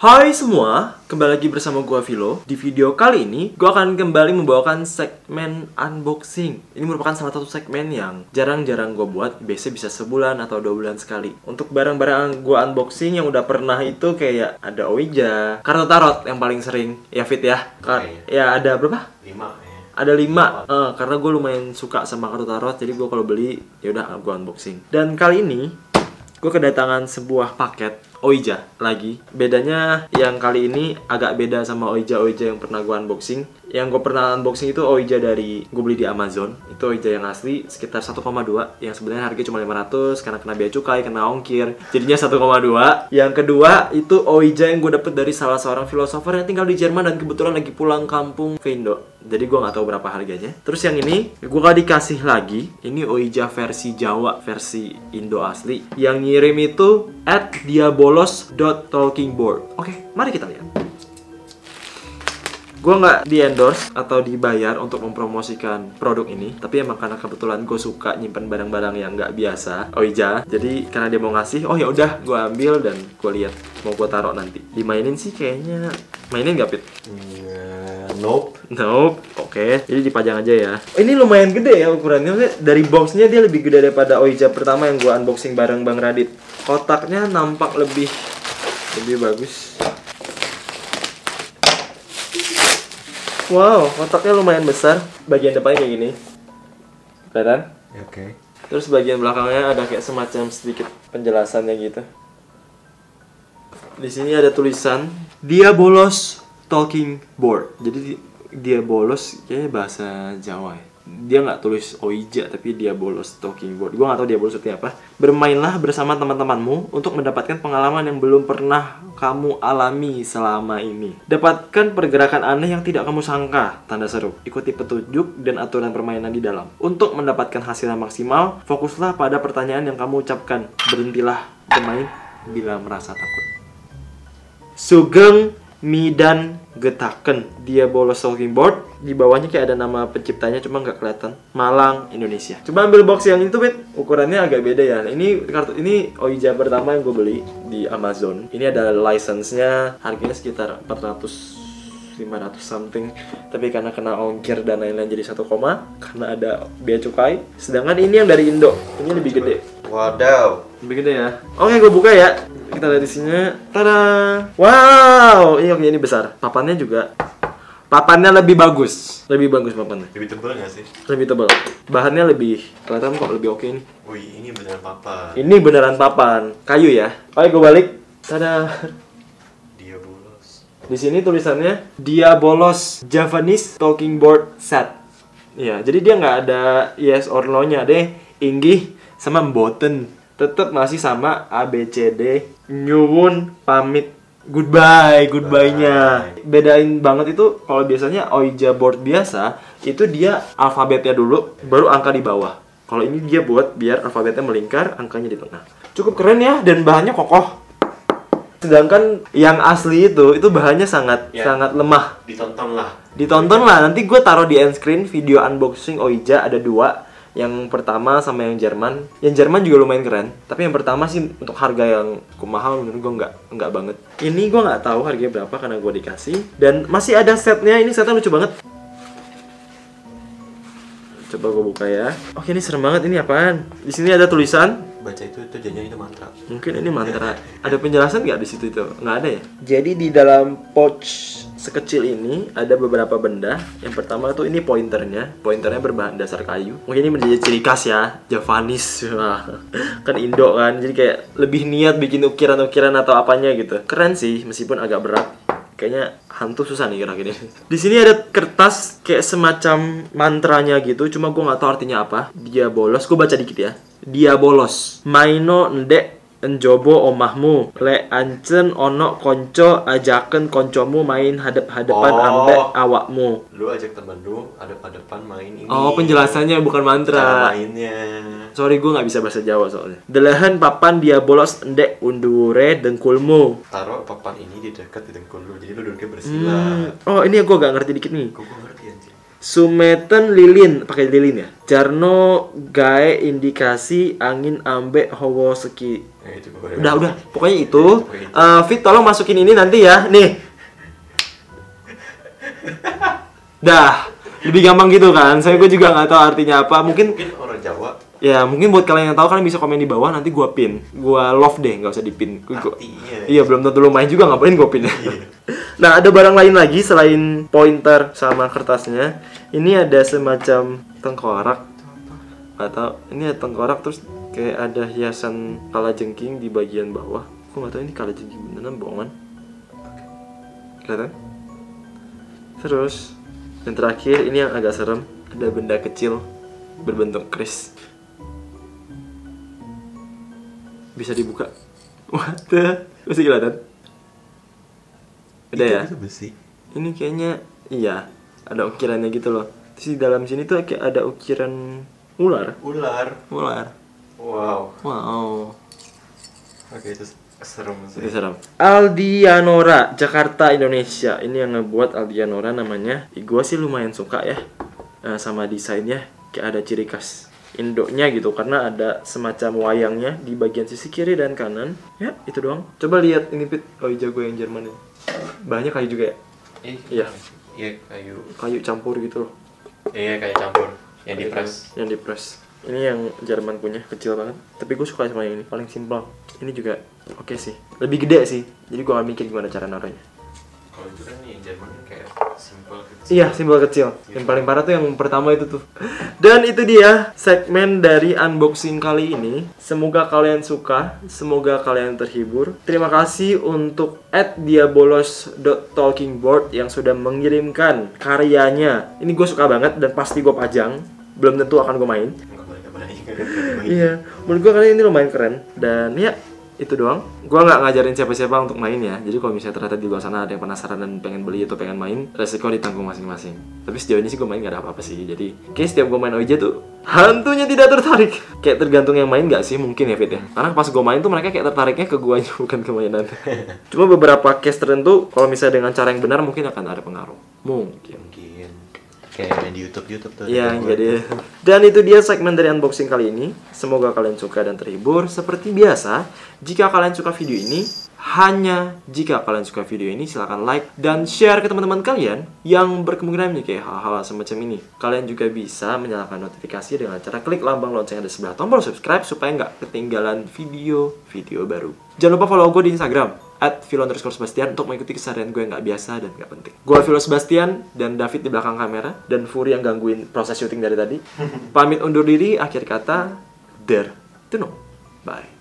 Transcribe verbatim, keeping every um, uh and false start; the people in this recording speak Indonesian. Hai semua, kembali lagi bersama gua Filo. Di video kali ini, gua akan kembali membawakan segmen unboxing. Ini merupakan salah satu segmen yang jarang-jarang gua buat, biasanya bisa sebulan atau dua bulan sekali. Untuk barang-barang gua unboxing yang udah pernah itu kayak ada Ouija, kartu tarot yang paling sering, ya Fit ya. Kar ya ada berapa? lima. Ada lima, uh, karena gue lumayan suka sama kartu tarot, jadi gue kalau beli ya udah gue unboxing. Dan kali ini gue kedatangan sebuah paket Ouija lagi. Bedanya yang kali ini agak beda sama Ouija-Ouija yang pernah gue unboxing. Yang gue pernah unboxing itu Ouija dari gue beli di Amazon. Itu Ouija yang asli sekitar satu koma dua, yang sebenarnya harganya cuma lima ratus karena kena bea cukai, kena ongkir, jadinya satu koma dua. Yang kedua itu Ouija yang gue dapet dari salah seorang filosofer yang tinggal di Jerman dan kebetulan lagi pulang kampung ke Indo. Jadi gue gak tahu berapa harganya. Terus yang ini gue gak dikasih lagi. Ini Ouija versi Jawa, versi Indo asli. Yang ngirim itu at Diabolos talking board. Oke, okay, mari kita lihat. Gue nggak di-endorse atau dibayar untuk mempromosikan produk ini, tapi emang karena kebetulan gue suka nyimpen barang-barang yang nggak biasa Ouija. Jadi karena dia mau ngasih, oh ya udah gue ambil dan gue lihat mau gue taruh nanti. Dimainin sih kayaknya. Mainin nggak Pit? Nope. Nope. Oke, okay. Jadi dipajang aja ya. Ini lumayan gede ya ukurannya. Dari boxnya dia lebih gede daripada Ouija pertama yang gue unboxing bareng Bang Radit. Kotaknya nampak lebih lebih bagus. Wow, kotaknya lumayan besar. Bagian depannya kayak gini. Kelihatan? Oke. Okay. Terus bagian belakangnya ada kayak semacam sedikit penjelasannya gitu. Di sini ada tulisan Diabolos talking board. Jadi Diabolos kayaknya bahasa Jawa ya. Dia nggak tulis Ouija, tapi Diabolos talking board. Gue nggak tahu Diabolos itu apa. Bermainlah bersama teman-temanmu untuk mendapatkan pengalaman yang belum pernah kamu alami selama ini. Dapatkan pergerakan aneh yang tidak kamu sangka. Tanda seru. Ikuti petunjuk dan aturan permainan di dalam. Untuk mendapatkan hasil yang maksimal, fokuslah pada pertanyaan yang kamu ucapkan. Berhentilah bermain bila merasa takut. Sugeng Midan Getaken Diabolos talking board. Di bawahnya kayak ada nama penciptanya, cuma nggak kelihatan. Malang, Indonesia. Coba ambil box yang itu, Pit. Ukurannya agak beda ya. Ini kartu ini Ouija pertama yang gue beli di Amazon. Ini ada license-nya, harganya sekitar empat ratus lima ratus something. Tapi karena kena ongkir dan lain-lain jadi satu koma karena ada bea cukai. Sedangkan ini yang dari Indo, ini lebih gede. Wadaw. Lebih gede ya. Oke, gue buka ya. Kita lihat isinya. Tada! Wow, ini ini besar. Papannya juga. Papannya lebih bagus. Lebih bagus papannya. Lebih tebal nggak sih? Lebih tebal. Bahannya lebih kelihatan kok lebih oke ini. Wih, ini beneran papan. Ini beneran papan. Kayu ya. Oke, gue balik. Tada. Diabolos. Di sini tulisannya Diabolos Javanese Talking Board Set. Iya, jadi dia nggak ada yes or no-nya deh. Inggih sama mboten. Tetep masih sama A B C D. Nyuwun pamit. Goodbye, goodbye-nya. Bedain banget itu kalau biasanya Ouija board biasa itu dia alfabetnya dulu baru angka di bawah. Kalau ini dia buat biar alfabetnya melingkar, angkanya di tengah. Cukup keren ya dan bahannya kokoh. Sedangkan yang asli itu itu bahannya sangat ya, sangat lemah. Ditontonlah. Ditontonlah. Nanti gue taruh di end screen video unboxing Ouija ada dua. Yang pertama sama yang Jerman. Yang Jerman juga lumayan keren. Tapi yang pertama sih untuk harga yang mahal menurut gue nggak nggak banget. Ini gue nggak tahu harganya berapa karena gue dikasih. Dan masih ada setnya. Ini setnya lucu banget. Coba gue buka ya. Oke, ini serem banget. Ini apaan? Di sini ada tulisan. Baca itu itu janjian itu mantra. Mungkin ini mantra. Ada penjelasan nggak di situ itu? Nggak ada ya. Jadi di dalam pouch sekecil ini ada beberapa benda. Yang pertama tuh ini pointernya. Pointernya berbahan dasar kayu. Mungkin ini menjadi ciri khas ya, Javanese. Kan Indo kan. Jadi kayak lebih niat bikin ukiran-ukiran atau apanya gitu. Keren sih meskipun agak berat. Kayaknya hantu susah nih kira-kira. Di sini ada kertas kayak semacam mantranya gitu. Cuma gue nggak tahu artinya apa. Diabolos. Gue baca dikit ya. Diabolos. Maino ndek njobo omahmu, le ancen ono konco, ajaken koncomu main hadep-hadepan oh, ambek awakmu. Lu ajak temen lu hadep-hadepan main ini. Oh, penjelasannya bukan mantra. Cara mainnya. Sorry, gue nggak bisa bahasa Jawa soalnya. Delahan papan Diabolos ndek undure dengkulmu. Taruh papan ini di dekat di dengkul lu, jadi lu duduknya bersila. Hmm. Oh, ini gue gak ngerti dikit nih. Gue ngerti anjir. Sumeten lilin, pakai lilin ya. Jarno gae indikasi angin ambek hawa seki. Ya, itu udah, udah, udah, pokoknya itu. Ya, itu, pokoknya itu. Uh, Fit, tolong masukin ini nanti ya. Nih. Dah, lebih gampang gitu kan. Saya gue juga nggak tahu artinya apa. Mungkin, mungkin orang Jawa. Ya, mungkin buat kalian yang tahu kalian bisa komen di bawah, nanti gua pin. Gua love deh, nggak usah dipin. Gua, artinya, iya, belum tentu lumayan juga ngapain gua pin. Iya. Nah, ada barang lain lagi selain pointer sama kertasnya. Ini ada semacam tengkorak. Atau ini ada tengkorak terus kayak ada hiasan kalajengking di bagian bawah. Aku nggak tahu ini kalajengking beneran bohongan. Kelihatan? Terus yang terakhir ini yang agak serem, ada benda kecil berbentuk keris. Bisa dibuka. What the? Masih kelihatan? Udah ya? Ini kayaknya iya, ada ukirannya gitu loh. Terus di dalam sini tuh kayak ada ukiran ular. Ular. Ular. Wow. Wow. Oke, itu serem sih. Itu serem. Aldianora, Jakarta, Indonesia. Ini yang ngebuat Aldianora namanya. Gue sih lumayan suka ya sama desainnya. Kayak ada ciri khas Indonya gitu, karena ada semacam wayangnya di bagian sisi kiri dan kanan. Ya, itu doang. Coba lihat ini Pit, Ouija gue yang Jerman ini. Bahannya kayu juga ya? Eh, iya. Iya, kayu. Kayu campur gitu loh. Iya, kayu campur. Yang dipres, yang dipres. Ini yang Jerman punya, kecil banget. Tapi gue suka sama yang ini, paling simpel. Ini juga oke okay sih, lebih gede sih. Jadi gue gak mikir gimana cara naruhnya. Kalau itu kan yang Jerman kayak simpel kecil. Iya, simpel kecil. Yang paling parah tuh yang pertama itu tuh. Dan itu dia segmen dari unboxing kali ini. Semoga kalian suka, semoga kalian terhibur. Terima kasih untuk at diabolos dot talkingboard yang sudah mengirimkan karyanya. Ini gue suka banget dan pasti gue pajang. Belum tentu akan gue main. Iya, menurut gue kali ini lumayan keren. Dan ya, itu doang. Gue nggak ngajarin siapa-siapa untuk main ya. Jadi kalau misalnya ternyata di luar sana ada yang penasaran dan pengen beli atau pengen main, resiko ditanggung masing-masing. Tapi sejauh ini sih gue main gak ada apa-apa sih. Jadi kayak setiap gue main Ouija tuh hantunya tidak tertarik. Kayak tergantung yang main gak sih mungkin ya Fit ya. Karena pas gue main tuh mereka kayak tertariknya ke gue aja, bukan ke mainan. Cuma beberapa case tertentu kalau misalnya dengan cara yang benar mungkin akan ada pengaruh. Mungkin. Mungkin. Kayak main di YouTube YouTube tuh. Iya, jadi. Dan itu dia segmen dari unboxing kali ini. Semoga kalian suka dan terhibur. Seperti biasa, jika kalian suka video ini, hanya jika kalian suka video ini silahkan like dan share ke teman-teman kalian yang berkemungkinan menyukai hal-hal semacam ini. Kalian juga bisa menyalakan notifikasi dengan cara klik lambang lonceng yang ada sebelah tombol subscribe supaya nggak ketinggalan video-video baru. Jangan lupa follow gue di Instagram at filo underscore sebastian untuk mengikuti keseharian gue yang gak biasa dan gak penting. Gue Filo Sebastian dan David di belakang kamera dan Furi yang gangguin proses syuting dari tadi. Pamit undur diri, akhir kata, there to know. Bye.